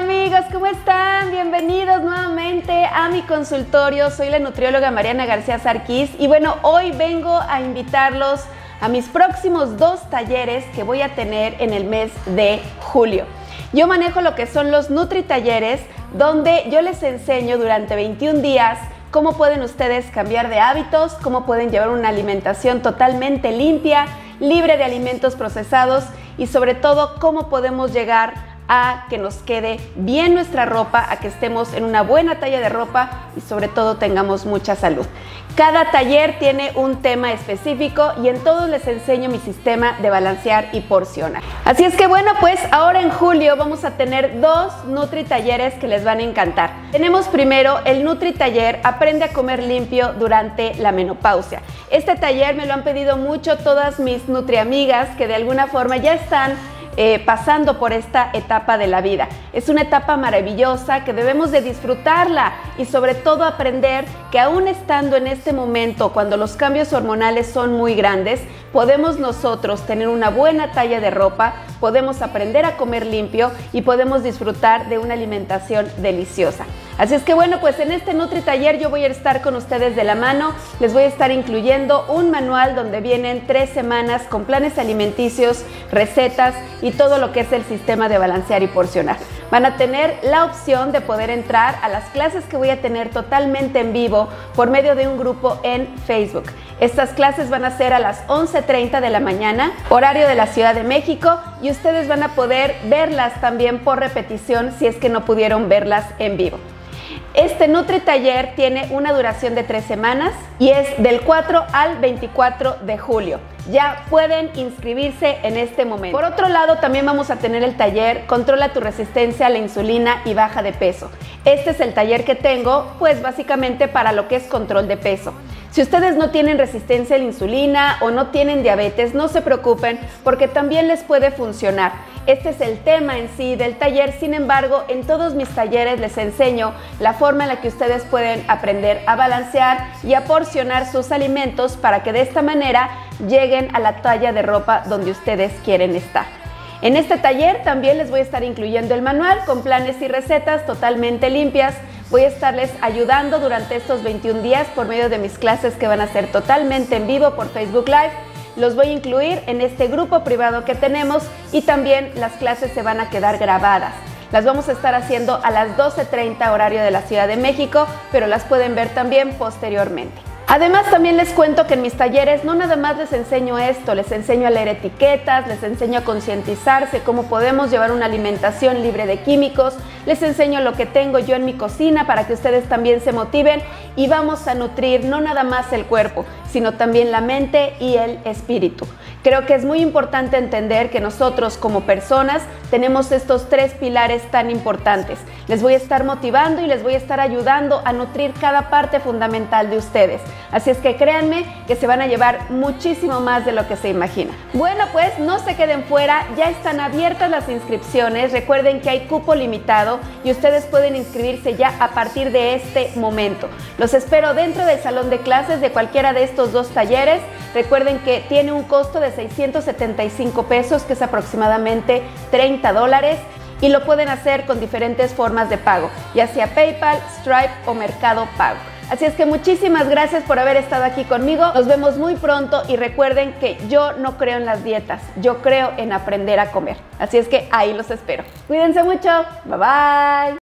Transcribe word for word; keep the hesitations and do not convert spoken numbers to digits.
Hola amigos, ¿cómo están? Bienvenidos nuevamente a mi consultorio. Soy la nutrióloga Mariana García Sarquiz y bueno, hoy vengo a invitarlos a mis próximos dos talleres que voy a tener en el mes de julio. Yo manejo lo que son los NutriTalleres, donde yo les enseño durante veintiún días cómo pueden ustedes cambiar de hábitos, cómo pueden llevar una alimentación totalmente limpia, libre de alimentos procesados y sobre todo cómo podemos llegar a que nos quede bien nuestra ropa, a que estemos en una buena talla de ropa y sobre todo tengamos mucha salud. Cada taller tiene un tema específico y en todos les enseño mi sistema de balancear y porcionar. Así es que bueno, pues ahora en julio vamos a tener dos NutriTalleres que les van a encantar. Tenemos primero el NutriTaller Aprende a comer limpio durante la menopausia. Este taller me lo han pedido mucho todas mis nutriamigas que de alguna forma ya están Eh, pasando por esta etapa de la vida. Es una etapa maravillosa que debemos de disfrutarla y sobre todo aprender que aún estando en este momento cuando los cambios hormonales son muy grandes, podemos nosotros tener una buena talla de ropa, podemos aprender a comer limpio y podemos disfrutar de una alimentación deliciosa. Así es que bueno, pues en este NutriTaller yo voy a estar con ustedes de la mano, les voy a estar incluyendo un manual donde vienen tres semanas con planes alimenticios, recetas y todo lo que es el sistema de balancear y porcionar. Van a tener la opción de poder entrar a las clases que voy a tener totalmente en vivo por medio de un grupo en Facebook. Estas clases van a ser a las once treinta de la mañana, horario de la Ciudad de México, y ustedes van a poder verlas también por repetición si es que no pudieron verlas en vivo. Este NutriTaller tiene una duración de tres semanas y es del cuatro al veinticuatro de julio. Ya pueden inscribirse en este momento. Por otro lado, también vamos a tener el taller Controla tu resistencia a la insulina y baja de peso. Este es el taller que tengo, pues básicamente para lo que es control de peso. Si ustedes no tienen resistencia a la insulina o no tienen diabetes, no se preocupen porque también les puede funcionar. Este es el tema en sí del taller, sin embargo, en todos mis talleres les enseño la forma en la que ustedes pueden aprender a balancear y a porcionar sus alimentos para que de esta manera lleguen a la talla de ropa donde ustedes quieren estar. En este taller también les voy a estar incluyendo el manual con planes y recetas totalmente limpias. Voy a estarles ayudando durante estos veintiún días por medio de mis clases que van a ser totalmente en vivo por Facebook Live. Los voy a incluir en este grupo privado que tenemos y también las clases se van a quedar grabadas. Las vamos a estar haciendo a las doce treinta horario de la Ciudad de México, pero las pueden ver también posteriormente. Además, también les cuento que en mis talleres no nada más les enseño esto, les enseño a leer etiquetas, les enseño a concientizarse cómo podemos llevar una alimentación libre de químicos, les enseño lo que tengo yo en mi cocina para que ustedes también se motiven y vamos a nutrir no nada más el cuerpo, sino también la mente y el espíritu. Creo que es muy importante entender que nosotros como personas tenemos estos tres pilares tan importantes. Les voy a estar motivando y les voy a estar ayudando a nutrir cada parte fundamental de ustedes. Así es que créanme que se van a llevar muchísimo más de lo que se imagina. Bueno, pues no se queden fuera, ya están abiertas las inscripciones. Recuerden que hay cupo limitado y ustedes pueden inscribirse ya a partir de este momento. Los espero dentro del salón de clases de cualquiera de estos dos talleres. Recuerden que tiene un costo de seiscientos setenta y cinco pesos, que es aproximadamente treinta dólares. Y lo pueden hacer con diferentes formas de pago, ya sea PayPal, Stripe o Mercado Pago. Así es que muchísimas gracias por haber estado aquí conmigo. Nos vemos muy pronto y recuerden que yo no creo en las dietas, yo creo en aprender a comer. Así es que ahí los espero. Cuídense mucho. Bye bye.